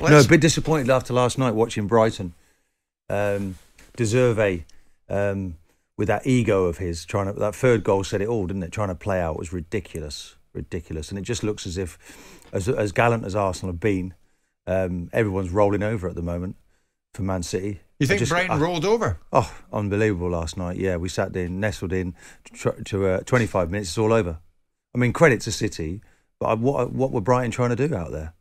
Well, no, a bit disappointed after last night watching Brighton. De Zerbi, with that ego of his, trying to, that third goal said it all, didn't it? Trying to play out was ridiculous, ridiculous. And it just looks as if, as gallant as Arsenal have been, everyone's rolling over at the moment for Man City. You think Brighton rolled over? Oh, unbelievable last night. Yeah, we sat in, nestled in to 25 minutes. It's all over. I mean, credit to City, but what were Brighton trying to do out there?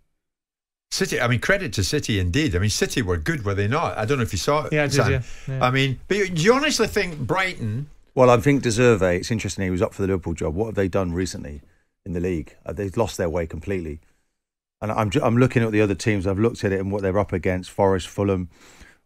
City, I mean, credit to City indeed. I mean, City were good, were they not? I don't know if you saw it. Yeah, I did, yeah. Yeah. I mean, but do you honestly think Brighton... Well, I think De Zerbi, it's interesting, he was up for the Liverpool job. What have they done recently in the league? They've lost their way completely. And I'm looking at the other teams, I've looked at it and what they're up against. Forest, Fulham,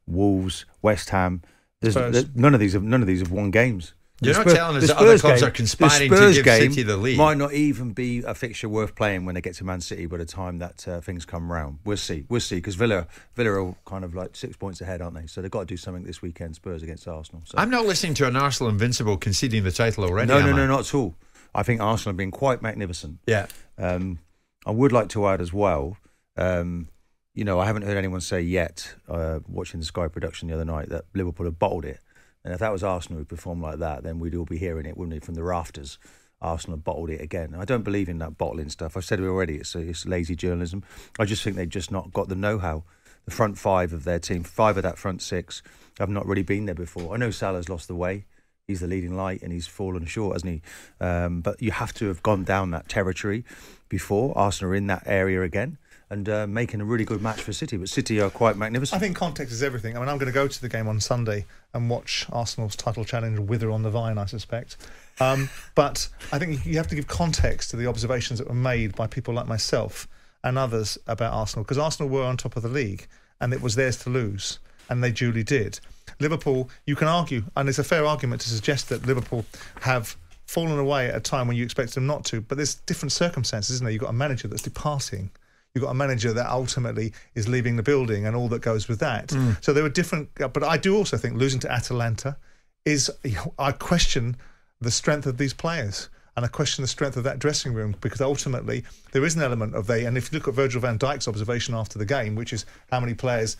Wolves, West Ham. None of these have won games. You're not telling us that other clubs are conspiring to give City the lead. Might not even be a fixture worth playing when they get to Man City by the time that things come round. We'll see. We'll see, because Villa are kind of like 6 points ahead, aren't they? So they've got to do something this weekend, Spurs against Arsenal. So. I'm not listening to an Arsenal invincible conceding the title already. No, not at all. I think Arsenal have been quite magnificent. Yeah. I would like to add as well, you know, I haven't heard anyone say yet, watching the Sky production the other night, that Liverpool have bottled it. And if that was Arsenal who performed like that, then we'd all be hearing it, wouldn't we, from the rafters. Arsenal bottled it again. I don't believe in that bottling stuff. I've said it already, it's lazy journalism. I just think they've just not got the know-how. The front five of their team, five of that front six, have not really been there before. I know Salah's lost the way. He's the leading light and he's fallen short, hasn't he? But you have to have gone down that territory before. Arsenal are in that area again. And making a really good match for City, but City are quite magnificent. I think context is everything. I mean, I'm going to go to the game on Sunday and watch Arsenal's title challenge wither on the vine, I suspect. But I think you have to give context to the observations that were made by people like myself and others about Arsenal, because Arsenal were on top of the league and it was theirs to lose, and they duly did. Liverpool, you can argue, and it's a fair argument to suggest that Liverpool have fallen away at a time when you expect them not to, but there's different circumstances, isn't there? You've got a manager that's departing. You've got a manager that ultimately is leaving the building and all that goes with that. Mm. So there were different... But I do also think losing to Atalanta is... I question the strength of these players and I question the strength of that dressing room, because ultimately there is an element of they... And if you look at Virgil van Dijk's observation after the game, which is how many players...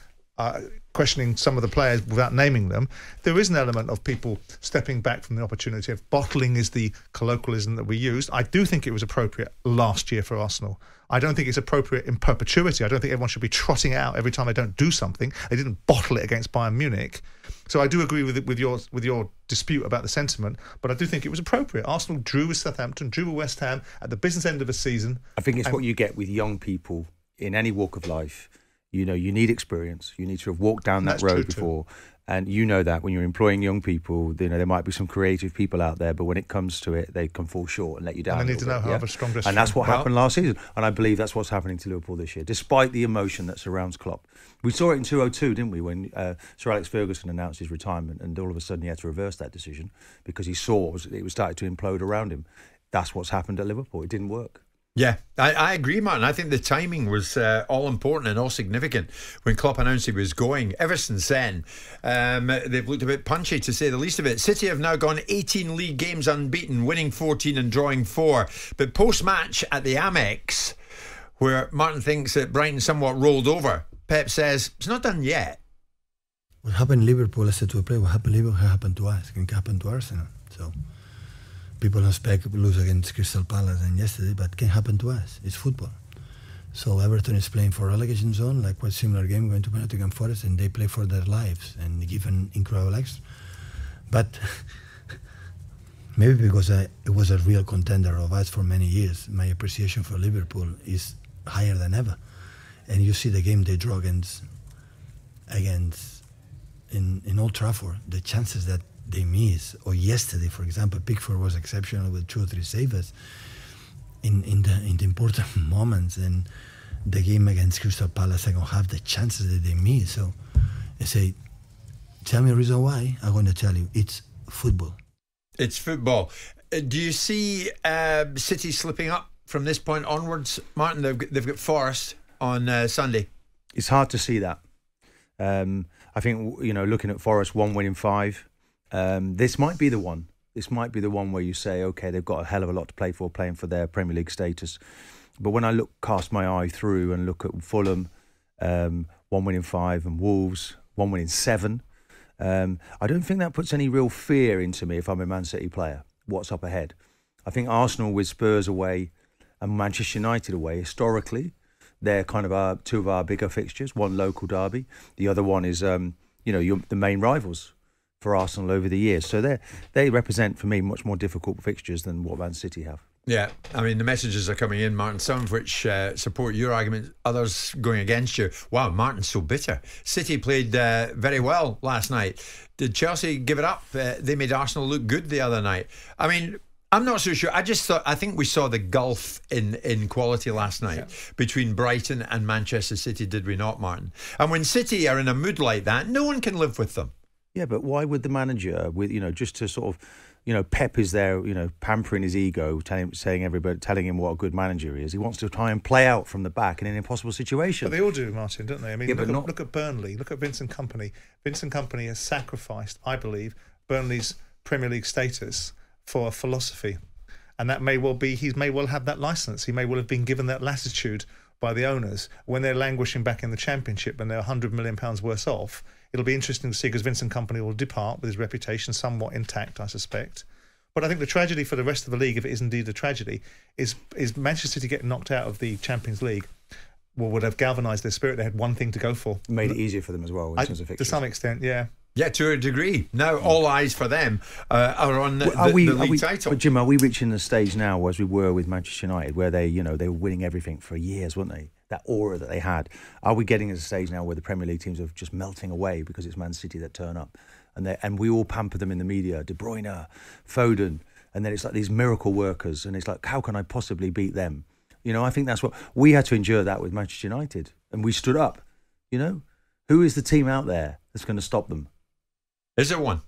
questioning some of the players without naming them, there is an element of people stepping back from the opportunity. If bottling is the colloquialism that we used, I do think it was appropriate last year for Arsenal. I don't think it's appropriate in perpetuity. I don't think everyone should be trotting out every time they don't do something. They didn't bottle it against Bayern Munich. So I do agree with your dispute about the sentiment, but I do think it was appropriate. Arsenal drew with Southampton, drew with West Ham at the business end of a season. I think it's what you get with young people in any walk of life. You know, you need experience. You need to have walked down that road before. And you know that when you're employing young people, you know, there might be some creative people out there, but when it comes to it, they can fall short and let you down. And they need to know how to have a strong dressing. And that's what happened last season. And I believe that's what's happening to Liverpool this year, despite the emotion that surrounds Klopp. We saw it in 2002, didn't we, when Sir Alex Ferguson announced his retirement, and all of a sudden he had to reverse that decision because he saw it was starting to implode around him. That's what's happened at Liverpool. It didn't work. Yeah, I agree, Martin. I think the timing was all-important and all-significant when Klopp announced he was going. Ever since then, they've looked a bit punchy, to say the least of it. City have now gone 18 league games unbeaten, winning 14 and drawing 4. But post-match at the Amex, where Martin thinks that Brighton somewhat rolled over, Pep says, it's not done yet. What happened to Liverpool, I said to a player, what happened to Liverpool happened to us, it can happen to Arsenal. So... people expect we lose against Crystal Palace and yesterday, but it can happen to us. It's football. So Everton is playing for relegation zone, like quite similar game going to Nottingham Forest, and they play for their lives and give an incredible extra. But maybe because it was a real contender of us for many years, my appreciation for Liverpool is higher than ever. And you see the game they draw against in Old Trafford, the chances that they miss, or yesterday, for example, Pickford was exceptional with 2 or 3 saves in the important moments, and the game against Crystal Palace, I don't have the chances that they miss. So I say, tell me a reason why. I'm going to tell you, it's football. It's football. Do you see City slipping up from this point onwards, Martin? They've got Forest on Sunday. It's hard to see that. I think, you know, looking at Forest, 1 win in 5. This might be the one. This might be the one where you say, okay, they've got a hell of a lot to play for, playing for their Premier League status. But when I cast my eye through and look at Fulham one win in five, and Wolves, one win in seven. I don't think that puts any real fear into me if I'm a Man City player, what's up ahead. I think Arsenal with Spurs away and Manchester United away, historically, they're kind of our, two of our bigger fixtures, one local derby. The other one is, you know, the main rivals for Arsenal over the years. So they represent, for me, much more difficult fixtures than what Man City have. Yeah, I mean, the messages are coming in, Martin, some of which support your argument, others going against you. Wow, Martin's so bitter. City played very well last night. Did Chelsea give it up? They made Arsenal look good the other night. I mean, I'm not so sure. I just thought, I think we saw the gulf in quality last night between Brighton and Manchester City, did we not, Martin? And when City are in a mood like that, no one can live with them. Yeah, but why would the manager, with, you know, just to sort of, you know, Pep is there, you know, pampering his ego, telling him what a good manager he is. He wants to try and play out from the back in an impossible situation. But they all do, Martin, don't they? I mean, yeah, look at Burnley, look at Vincent Kompany. Vincent Kompany has sacrificed, I believe, Burnley's Premier League status for a philosophy, and that may well be, he may well have that licence. He may well have been given that latitude by the owners when they're languishing back in the Championship and they're £100 million worse off. It'll be interesting to see, because Vincent Kompany will depart with his reputation somewhat intact, I suspect. But I think the tragedy for the rest of the league, if it is indeed a tragedy, is Manchester City getting knocked out of the Champions League. Well, would have galvanised their spirit. They had one thing to go for. Made it easier for them as well in terms of fixtures. To some extent, yeah. Yeah, to a degree. Now all eyes for them are on the league title. But Jim, are we reaching the stage now, as we were with Manchester United, where they, you know, they were winning everything for years, weren't they? That aura that they had. Are we getting to the stage now where the Premier League teams are just melting away because it's Man City that turn up, and we all pamper them in the media, De Bruyne, Foden, and then it's like these miracle workers, and it's like, how can I possibly beat them? You know, I think that's what we had to endure, that with Manchester United, and we stood up. You know, who is the team out there that's going to stop them? Is there one?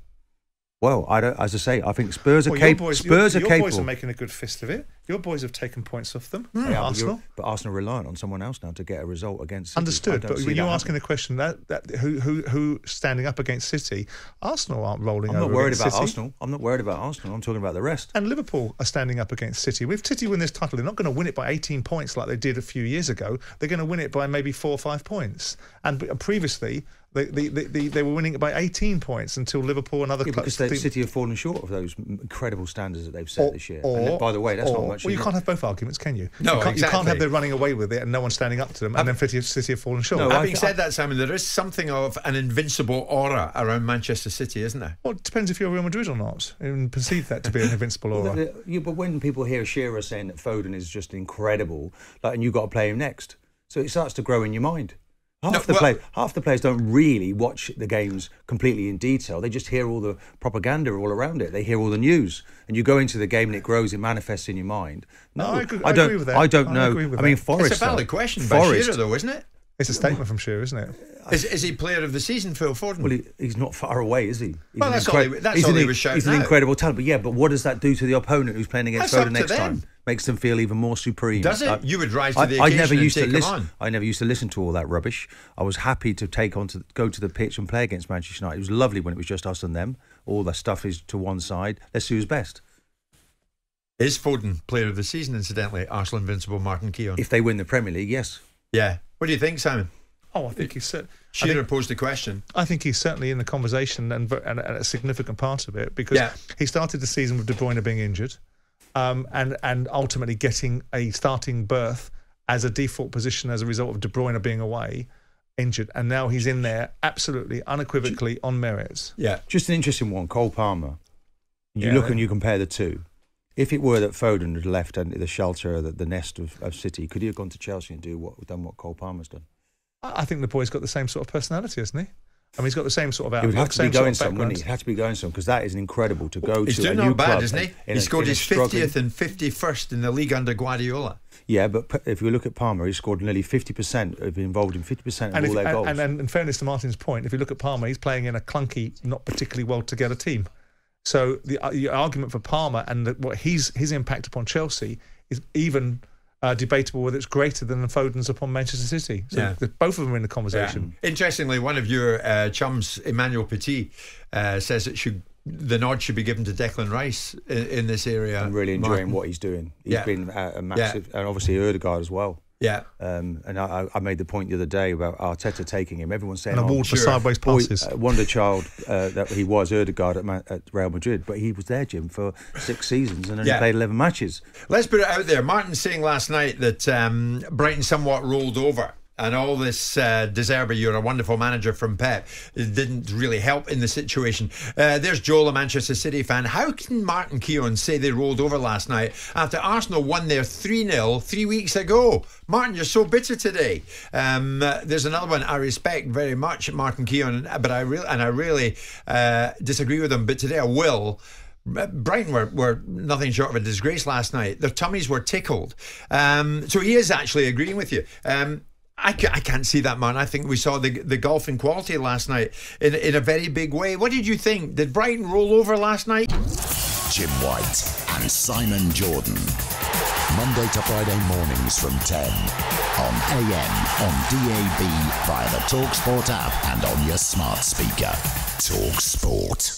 Well, I don't. As I say, I think Spurs are capable. Your boys are making a good fist of it. Your boys have taken points off them. Mm. Yeah, Arsenal, but Arsenal relying on someone else now to get a result against City. Understood. But when you're asking the question that who standing up against City, Arsenal aren't rolling. I'm not worried about Arsenal. I'm not worried about Arsenal. I'm talking about the rest. And Liverpool are standing up against City. If City win this title, they're not going to win it by 18 points like they did a few years ago. They're going to win it by maybe 4 or 5 points. And previously, They were winning it by 18 points until Liverpool and other clubs. Because City have fallen short of those incredible standards that they've set this year. And by the way, that's not much. Well, you can't have both arguments, can you? No, you can't have them running away with it and no one standing up to them, and then City have fallen short. No, having said that, Simon, there is something of an invincible aura around Manchester City, isn't there? Well, it depends if you're Real Madrid or not. You perceive that to be an invincible aura. But when people hear Shearer saying that Foden is just incredible, like, and you've got to play him next, so it starts to grow in your mind. Half the players don't really watch the games completely in detail. They just hear all the propaganda all around it. They hear all the news, and you go into the game and it grows and manifests in your mind. No, I agree with that. I don't know. I mean, Forrest. It's a valid question by Shearer, though, isn't it? It's a statement from Shearer, isn't it? Is he player of the season, Phil Foden? Well, he's not far away, is he? That's all he was shouting. He's an incredible talent, but yeah, but what does that do to the opponent who's playing against Foden next time? Makes them feel even more supreme. Does it? You would rise to the occasion. I never used to listen to all that rubbish. I was happy to go to the pitch and play against Manchester United. It was lovely when it was just us and them. All that stuff is to one side. Let's see who's best. Is Foden player of the season, incidentally? Arsenal invincible, Martin Keown. If they win the Premier League, yes. Yeah. What do you think, Simon? Oh, I think he's... Shearer posed the question. I think he's certainly in the conversation and a significant part of it, because he started the season with De Bruyne being injured and ultimately getting a starting berth as a default position as a result of De Bruyne being away, injured. And now he's in there absolutely, unequivocally on merits. Yeah. Just an interesting one, Cole Palmer. You look and you compare the two. If it were that Foden had left the shelter, the nest of City, could he have gone to Chelsea and done what Cole Palmer's done? I think the boy's got the same sort of personality, hasn't he? I mean, he's got the same sort of outlook. He would have to be going some, wouldn't he? He'd have to be going some, because that is incredible to go to. He's doing not bad, isn't he? He scored his 50th and 51st in the league under Guardiola. Yeah, but if you look at Palmer, he scored nearly 50%, involved in 50% of all their goals. And in fairness to Martin's point, if you look at Palmer, he's playing in a clunky, not particularly well-together team. So the argument for Palmer and his impact upon Chelsea is even debatable whether it's greater than Foden's upon Manchester City. So both of them are in the conversation. Yeah. Interestingly, one of your chums, Emmanuel Petit, says the nod should be given to Declan Rice in this area. I'm really enjoying what he's doing. He's been a massive, and obviously Odegaard as well. Yeah. And I made the point the other day about Arteta taking him. Everyone's saying, an award for sideways passes. Wonder child that he was, Odegaard at Real Madrid, but he was there, Jim, for 6 seasons and only played 11 matches. Let's put it out there. Martin saying last night that Brighton somewhat rolled over, and all this De Zerbi, you're a wonderful manager from Pep, it didn't really help in the situation. There's Joel, a Manchester City fan. How can Martin Keown say they rolled over last night after Arsenal won their 3-0 3 weeks ago? Martin, you're so bitter today. There's another one. I respect very much Martin Keown, but I really disagree with him. But today I will. Brighton were nothing short of a disgrace last night. Their tummies were tickled. So he is actually agreeing with you. I can't see that, man. I think we saw the gulf in quality last night in a very big way. What did you think? Did Brighton roll over last night? Jim White and Simon Jordan. Monday to Friday mornings from 10 on AM, on DAB, via the talkSPORT app and on your smart speaker. talkSPORT.